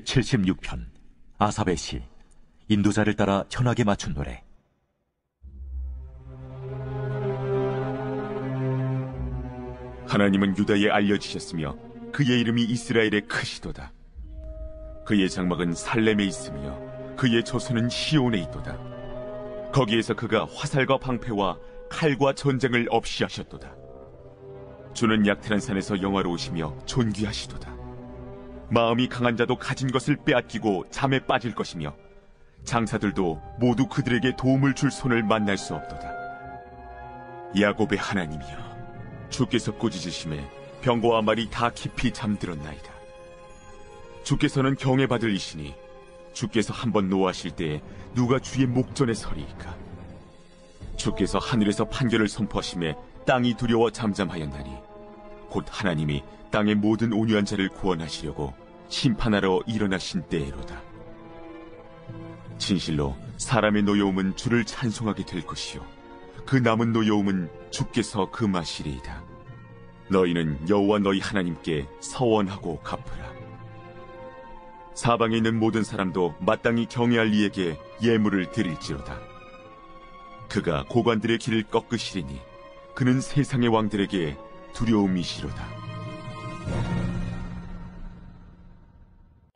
제76편 아삽의 시, 인도자를 따라 현악에 맞춘 노래. 하나님은 유다에 알려지셨으며 그의 이름이 이스라엘의 크시도다. 그의 장막은 살렘에 있으며 그의 저수는 시온에 있도다. 거기에서 그가 화살과 방패와 칼과 전쟁을 없이 하셨도다. 주는 약탈한 산에서 영화로우시며 존귀하시도다. 마음이 강한 자도 가진 것을 빼앗기고 잠에 빠질 것이며 장사들도 모두 그들에게 도움을 줄 손을 만날 수 없도다. 야곱의 하나님이여, 주께서 꾸짖으심에 병거와 말이 다 깊이 잠들었나이다. 주께서는 경외받을 이시니 주께서 한번 노하실 때에 누가 주의 목전에 서리이까? 주께서 하늘에서 판결을 선포하심에 땅이 두려워 잠잠하였나니 곧 하나님이 땅의 모든 온유한 자를 구원하시려고 심판하러 일어나신 때로다. 진실로 사람의 노여움은 주를 찬송하게 될 것이요, 그 남은 노여움은 주께서 금하시리이다. 너희는 여호와 너희 하나님께 서원하고 갚으라. 사방에 있는 모든 사람도 마땅히 경외할 이에게 예물을 드릴지로다. 그가 고관들의 길을 꺾으시리니 그는 세상의 왕들에게 두려움이시로다.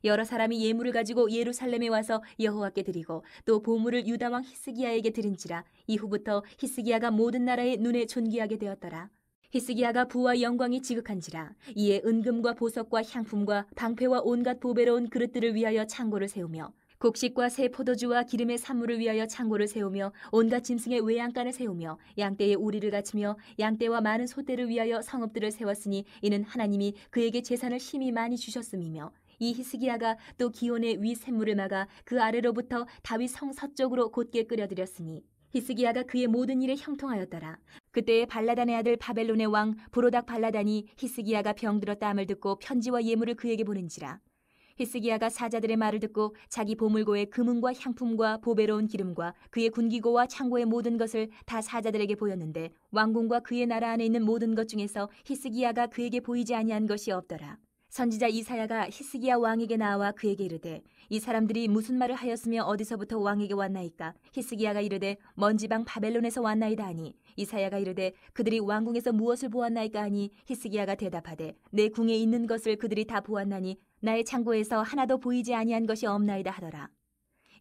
여러 사람이 예물을 가지고 예루살렘에 와서 여호와께 드리고 또 보물을 유다왕 히스기야에게 드린지라. 이후부터 히스기야가 모든 나라의 눈에 존귀하게 되었더라. 히스기야가 부와 영광이 지극한지라. 이에 은금과 보석과 향품과 방패와 온갖 보배로운 그릇들을 위하여 창고를 세우며 곡식과 새 포도주와 기름의 산물을 위하여 창고를 세우며 온갖 짐승의 외양간을 세우며 양떼의 우리를 갖추며 양떼와 많은 소떼를 위하여 성읍들을 세웠으니 이는 하나님이 그에게 재산을 심히 많이 주셨음이며, 이 히스기야가 또 기온의 위 샘물을 막아 그 아래로부터 다윗 성 서쪽으로 곧게 끌어들였으니 히스기야가 그의 모든 일에 형통하였더라. 그때에 발라단의 아들 바벨론의 왕 보로닥 발라단이 히스기야가 병들었다 함을 듣고 편지와 예물을 그에게 보낸지라. 히스기야가 사자들의 말을 듣고 자기 보물고의 금은과 향품과 보배로운 기름과 그의 군기고와 창고의 모든 것을 다 사자들에게 보였는데 왕궁과 그의 나라 안에 있는 모든 것 중에서 히스기야가 그에게 보이지 아니한 것이 없더라. 선지자 이사야가 히스기야 왕에게 나와 그에게 이르되, 이 사람들이 무슨 말을 하였으며 어디서부터 왕에게 왔나이까? 히스기야가 이르되, 먼 지방 바벨론에서 왔나이다 하니, 이사야가 이르되, 그들이 왕궁에서 무엇을 보았나이까 하니, 히스기야가 대답하되, 내 궁에 있는 것을 그들이 다 보았나니 나의 창고에서 하나도 보이지 아니한 것이 없나이다 하더라.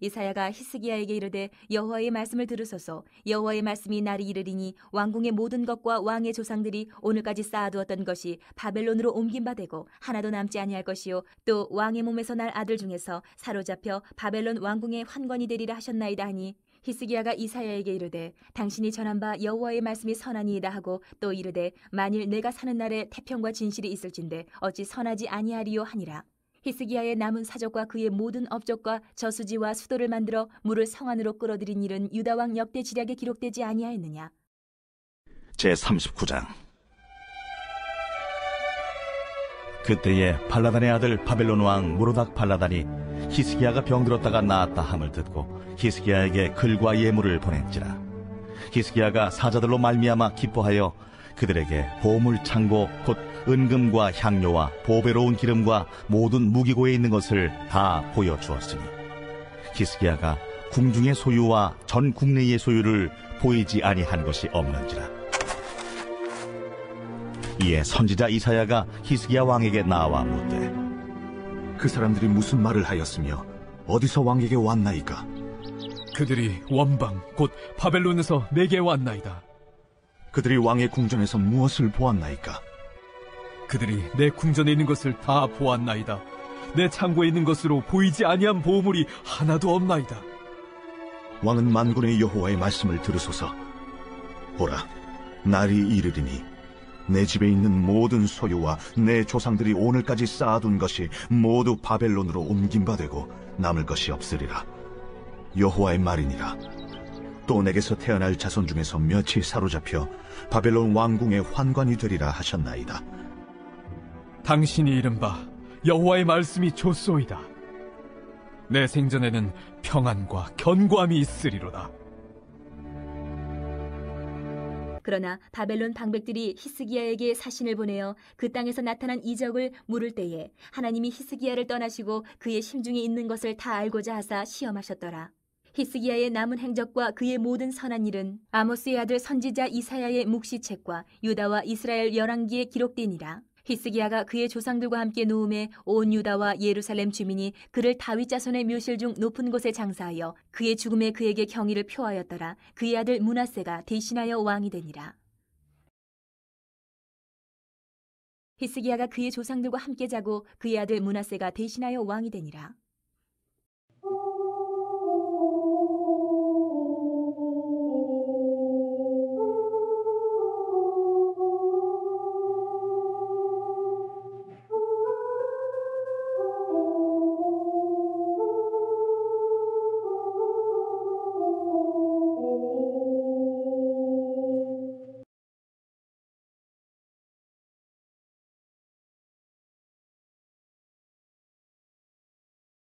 이사야가 히스기야에게 이르되, 여호와의 말씀을 들으소서. 여호와의 말씀이 날이 이르리니 왕궁의 모든 것과 왕의 조상들이 오늘까지 쌓아두었던 것이 바벨론으로 옮긴 바 되고 하나도 남지 아니할 것이요, 또 왕의 몸에서 날 아들 중에서 사로잡혀 바벨론 왕궁의 환관이 되리라 하셨나이다 하니, 히스기야가 이사야에게 이르되, 당신이 전한 바 여호와의 말씀이 선하니이다 하고 또 이르되, 만일 내가 사는 날에 태평과 진실이 있을진데 어찌 선하지 아니하리요 하니라. 히스기야의 남은 사적과 그의 모든 업적과 저수지와 수도를 만들어 물을 성 안으로 끌어들인 일은 유다왕 역대 지략에 기록되지 아니하였느냐. 제39장. 그때에 발라단의 아들 바벨론 왕 무로닥 발라단이 히스기야가 병들었다가 나았다 함을 듣고 히스기야에게 글과 예물을 보낸지라. 히스기야가 사자들로 말미암아 기뻐하여 그들에게 보물창고 곧 은금과 향료와 보배로운 기름과 모든 무기고에 있는 것을 다 보여주었으니 히스기야가 궁중의 소유와 전 국내의 소유를 보이지 아니한 것이 없는지라. 이에 선지자 이사야가 히스기야 왕에게 나와 묻되, 그 사람들이 무슨 말을 하였으며 어디서 왕에게 왔나이까? 그들이 원방 곧 바벨론에서 내게 왔나이다. 그들이 왕의 궁전에서 무엇을 보았나이까? 그들이 내 궁전에 있는 것을 다 보았나이다. 내 창고에 있는 것으로 보이지 아니한 보물이 하나도 없나이다. 왕은 만군의 여호와의 말씀을 들으소서. 보라, 날이 이르리니 내 집에 있는 모든 소유와 내 조상들이 오늘까지 쌓아둔 것이 모두 바벨론으로 옮긴 바 되고 남을 것이 없으리라. 여호와의 말이니라. 또 내게서 태어날 자손 중에서 몇이 사로잡혀 바벨론 왕궁의 환관이 되리라 하셨나이다. 당신이 이른바 여호와의 말씀이 좋소이다. 내 생전에는 평안과 견고함이 있으리로다. 그러나 바벨론 방백들이 히스기야에게 사신을 보내어 그 땅에서 나타난 이적을 물을 때에 하나님이 히스기야를 떠나시고 그의 심중에 있는 것을 다 알고자 하사 시험하셨더라. 히스기야의 남은 행적과 그의 모든 선한 일은 아모스의 아들 선지자 이사야의 묵시책과 유다와 이스라엘 열왕기에 기록되니라. 히스기야가 그의 조상들과 함께 노음에 온 유다와 예루살렘 주민이 그를 다윗 자손의 묘실 중 높은 곳에 장사하여 그의 죽음에 그에게 경의를 표하였더라. 그의 아들 므낫세가 대신하여 왕이 되니라. 히스기야가 그의 조상들과 함께 자고 그의 아들 므낫세가 대신하여 왕이 되니라.